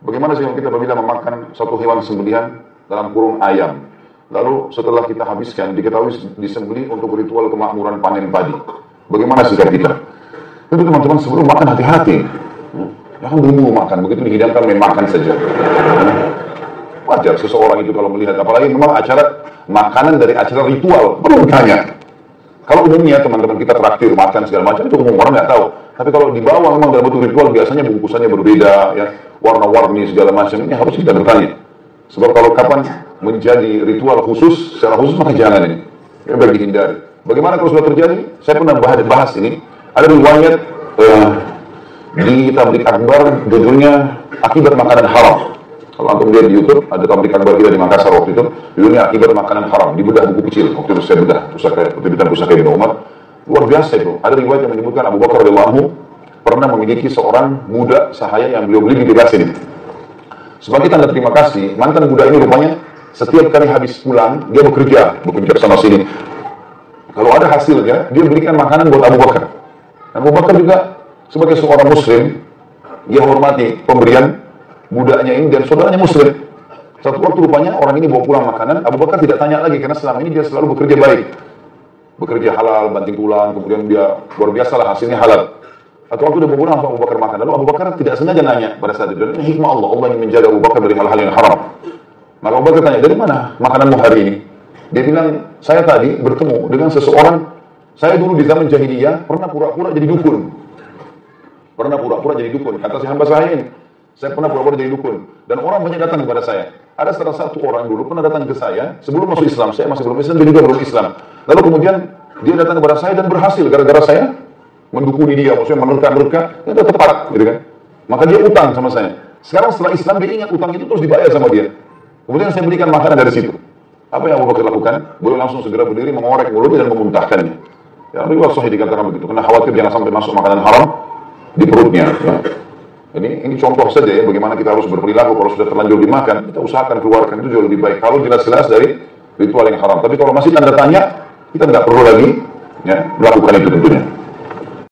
Bagaimana sih kita apabila memakan satu hewan sembelihan dalam kurung ayam, lalu setelah kita habiskan diketahui disembelih untuk ritual kemakmuran panen padi, bagaimana sikap kita? Itu teman-teman sebelum makan hati-hati. Jangan buru-buru makan, begitu dihidangkan main makan saja. Wajar seseorang itu kalau melihat, apalagi memang acara makanan dari acara ritual, perlu ditanya. Kalau umumnya teman-teman kita traktir makan segala macam itu umum, orang nggak tahu. Tapi kalau dibawa memang dalam bentuk ritual biasanya bungkusannya berbeda, ya, warna-warni segala macam, ini harus kita bertanya. Sebab kalau kapan menjadi ritual khusus, secara khusus maka jangan ini, ya, biar dihindari. Bagaimana kalau sudah terjadi? Saya pernah bahas ini. Ada riwayat di tablik akbar, judulnya akibat makanan haram. Kalau antum lihat di YouTube, ada tablik akbar kita di Makassar waktu itu, judulnya akibat makanan haram, di bedah buku kecil. Waktu itu saya bedah terbitan pusaka Ibnu Umar, luar biasa itu. Ada riwayat yang menyebutkan Abu Bakar radhiyallahu anhu pernah memiliki seorang muda sahaya yang beliau beli di dekat sini. Sebagai tanda terima kasih, mantan muda ini rupanya setiap kali habis pulang dia bekerja sana sini. Kalau ada hasilnya, dia berikan makanan buat Abu Bakar. Abu Bakar juga sebagai seorang muslim, dia hormati pemberian budaknya ini dan saudaranya muslim. Satu waktu rupanya orang ini bawa pulang makanan, Abu Bakar tidak tanya lagi karena selama ini dia selalu bekerja baik, bekerja halal, banting tulang, kemudian dia luar biasa lah hasilnya halal. Satu waktu dia bawa pulang langsung Abu Bakar makan, lalu Abu Bakar tidak sengaja nanya pada saat itu, ini hikmah Allah, Allah yang menjaga Abu Bakar dari hal-hal yang haram. Maka Abu Bakar tanya, dari mana makananmu hari ini? Dia bilang, saya tadi bertemu dengan seseorang, saya dulu di zaman jahiliyah pernah pura-pura jadi dukun. Pernah pura-pura jadi dukun, kata si hamba saya ini. Saya pernah pura-pura jadi dukun. Dan orang banyak datang kepada saya. Ada salah satu orang dulu pernah datang ke saya, sebelum masuk Islam, saya masih belum Islam, dia juga belum Islam. Lalu kemudian dia datang kepada saya dan berhasil, gara-gara saya mendukuni dia, maksudnya menerka-nerka, itu tepat, gitu kan. Maka dia utang sama saya. Sekarang setelah Islam dia ingat utang itu terus dibayar sama dia. Kemudian saya berikan makanan dari situ. Apa yang Abu Bakar lakukan? Beliau langsung segera berdiri, mengorek mulutnya dan memuntahkannya. Ya, riwayat sahih dikatakan begitu, karena khawatir jangan sampai masuk makanan haram di perutnya. Ini contoh saja ya, bagaimana kita harus berperilaku kalau sudah terlanjur dimakan, kita usahakan keluarkan, itu jauh lebih baik. Kalau jelas-jelas dari ritual yang haram. Tapi kalau masih tanda tanya, kita tidak perlu lagi ya, melakukan itu tentunya.